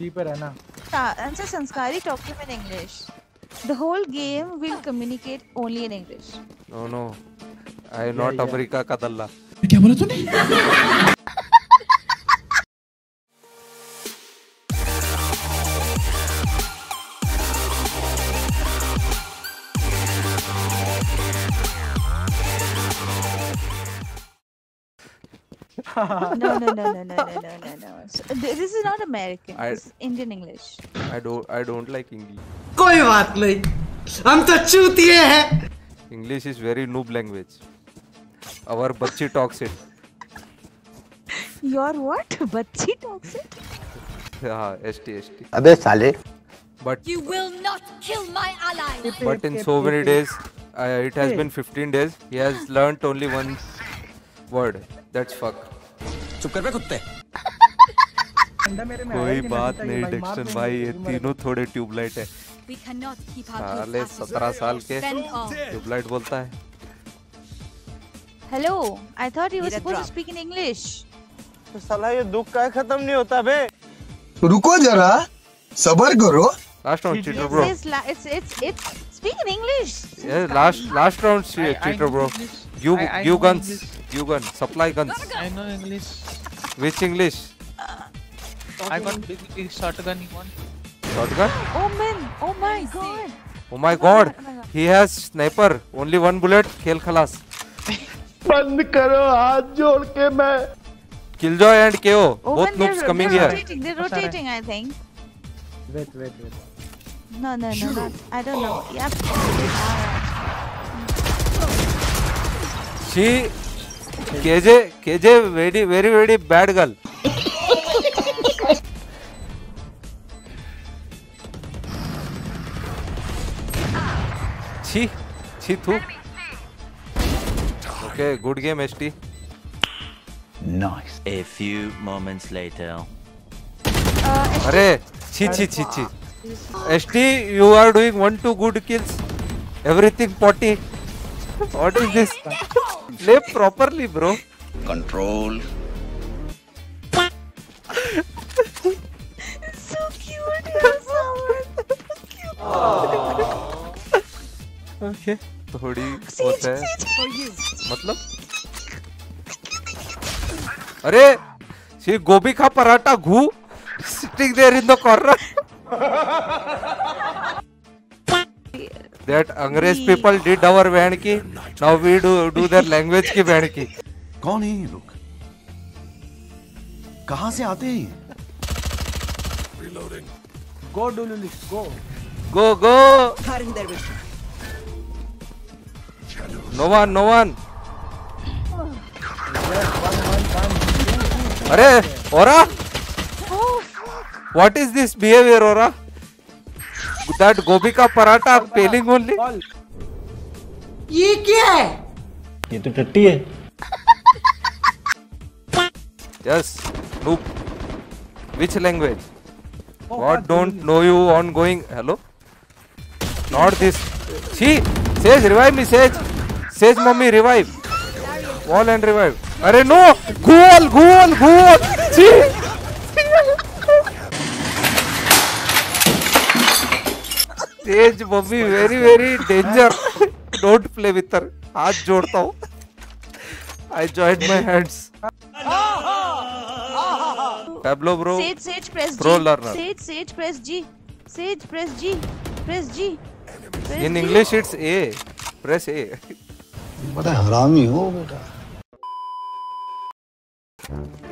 3 पर है ना आंसर संस्कारी document in English The whole game will communicate only in English. No no, I am not America का दल्ला. क्या बोला तूने? No. So, this is not American. It's Indian English. I don't like English. कोई बात नहीं, हम तो चूतिए हैं. English is very noob language. Our बच्ची talks it. Your what? बच्ची talks it? हाँ, ST. अबे साले. But you will not kill my ally. But in so many days, it has been 15 days. He has learnt only one word. That's fuck. चुप कर बे कुत्ते. कोई बात नहीं डिक्शन भाई, ये तीनों थोड़े ट्यूबलाइट है. साले 17 साल के ट्यूबलाइट बोलता है. Hello, I thought you were supposed to speak in English. तो साला ये दुख का खत्म नहीं होता बे. रुको जरा, सबर करो. Last round cheater bro. It's speak in English. Yeah, last round cheater bro. You guns. You gun, supply guns. I know English. Which English? I got big shotgun. You want? Shotgun? Oh man! Oh my god! Oh my god! He has sniper. Only one bullet. Khel khalas. बंद करो हाथ जोड़ के मैं. Killjoy and KO. Both noobs coming here. They're rotating. I think. Wait. No. Not. I don't know. Yep. She. KJ very bad girl. छी थू. Okay, good game ST. Nice. A few moments later. अरे छी ST, you are doing 1-2 good kills. Everything potty. What is this? Play properly, bro. Control. It's so cute, cute. Okay. थोड़ी होता है. मतलब? अरे, ये गोभी का पराठा घू. Sitting there in the corner. That अंग्रेज people did our बहन की, now we do their language की बहन की. कौन है ये लोग? कहाँ से आते हैं? Reloading. Go Dululi, go. No one. अरे ओरा? What is this behavior aura? That गोभी का पराठा पेलिंग ओनली. ये क्या है? ये तो टट्टी है. Yes, noob. Which language? What don't know you ongoing? Hello? Not this. See, Sage, revive me, Sage. Sage, mommy, revive. Wall and revive. अरे no, goal. See. Sage mummy very danger. Don't play with her. हाथ जोड़ता हूँ. I joined my hands. Pablo bro. Sage press G. Pro learner. Sage press G. Sage press G. Press G. In English it's A. Press A. बड़ा हरामी हो बेटा.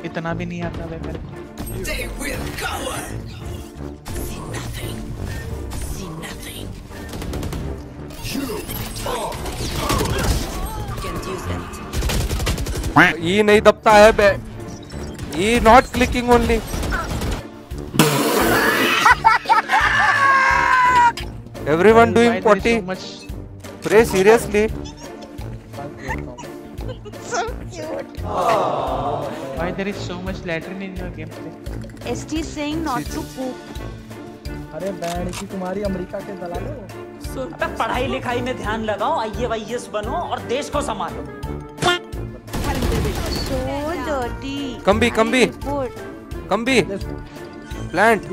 इतना भी नहीं आता बेटा. They will cover. ये नहीं दबता है बे. ये not clicking only. Everyone doing potty. Pray seriously. Why there is so much latrine in your gameplay? ST saying not to poop. अरे बैड की तुम्हारी अमेरिका के दलालों. सुनता पढ़ाई लिखाई में ध्यान लगाओ, IAS बनो और देश को संभालो. So dirty. कम्बी. Plant.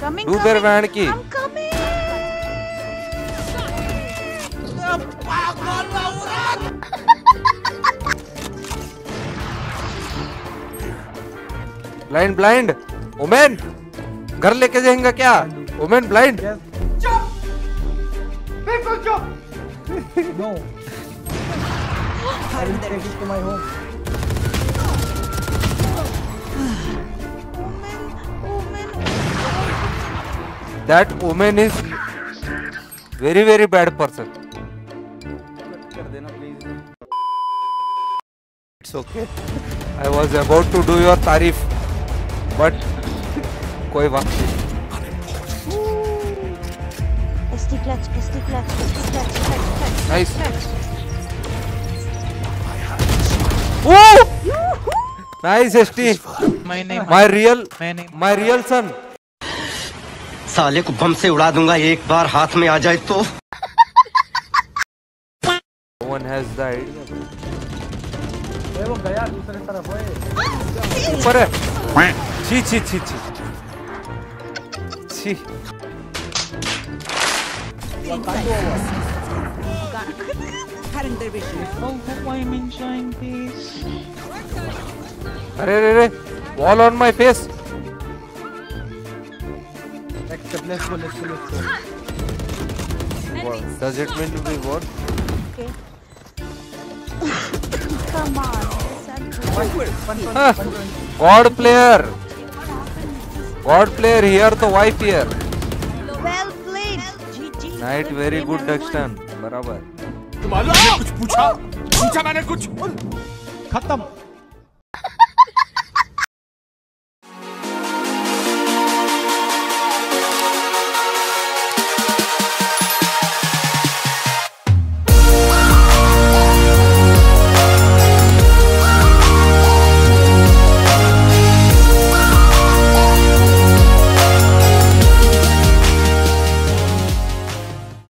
Coming. Uber van ki. I'm coming. Blind, blind. Omen. घर लेके जाएंगा क्या? Omen blind. Jump. People jump. No. I will take it to my home. That woman is very very bad person. It's okay. I was about to do your tarif, but कोई बात नहीं. SD clutch. Nice. Woo! Nice SD. My real son. साले को बम से उड़ा दूंगा एक बार हाथ में आ जाए तो. One has died. वो गया दूसरे तरफ है. ऊपर है. छी छी छी छी. अरे रे रे. Ball on my face. Let's go. Does it mean to be what? Okay. Come on. God player here, the wife here. Well played. Night very good Daxton. बराबर. तुमने कुछ पूछा? मैंने कुछ. खत्म.